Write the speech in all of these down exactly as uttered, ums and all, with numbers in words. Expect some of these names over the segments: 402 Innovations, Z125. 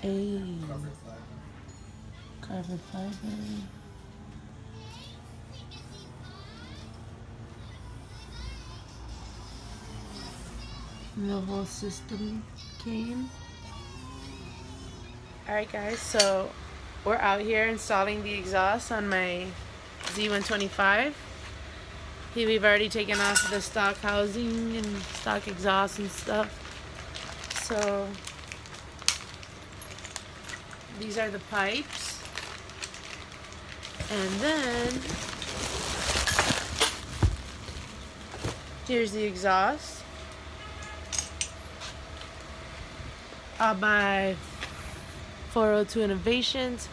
Hey. Carbon fiber. Carbon fiber. And the whole system came. Alright guys, so we're out here installing the exhaust on my Z one twenty-five. Here we've already taken off the stock housing and stock exhaust and stuff. So these are the pipes. And then here's the exhaust. Uh, by four oh two Innovations.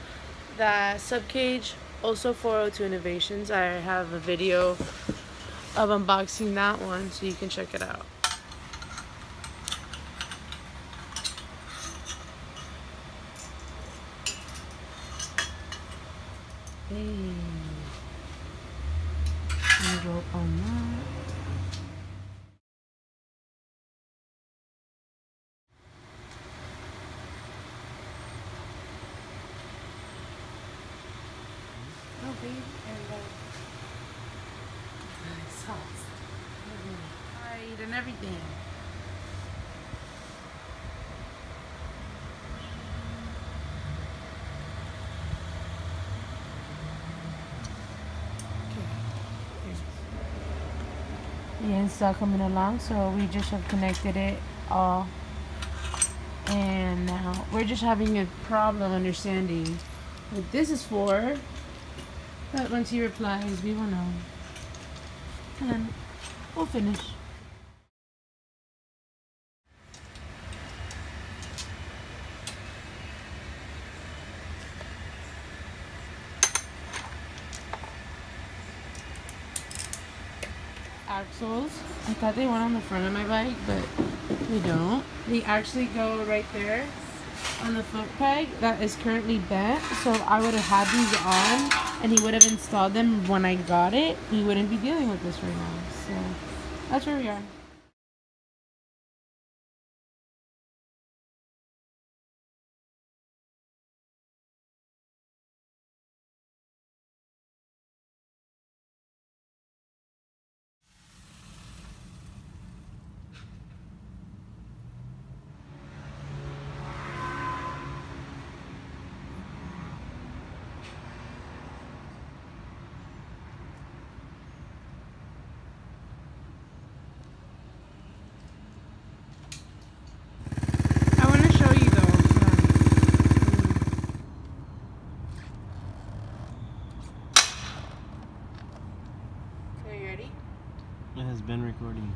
That sub cage, also four oh two Innovations. I have a video of unboxing that one, so you can check it out. Hey. Go on that. And the sauce, fried and everything. Okay. The ends are coming along, so we just have connected it all, and now we're just having a problem understanding what this is for. But once he replies, we will know. And then we'll finish. Axles. I thought they went on the front of my bike, but they don't. They actually go right there on the foot peg that is currently bent. So I would have had these on, and he would have installed them when I got it. We wouldn't be dealing with this right now. So that's where we are. It has been recording.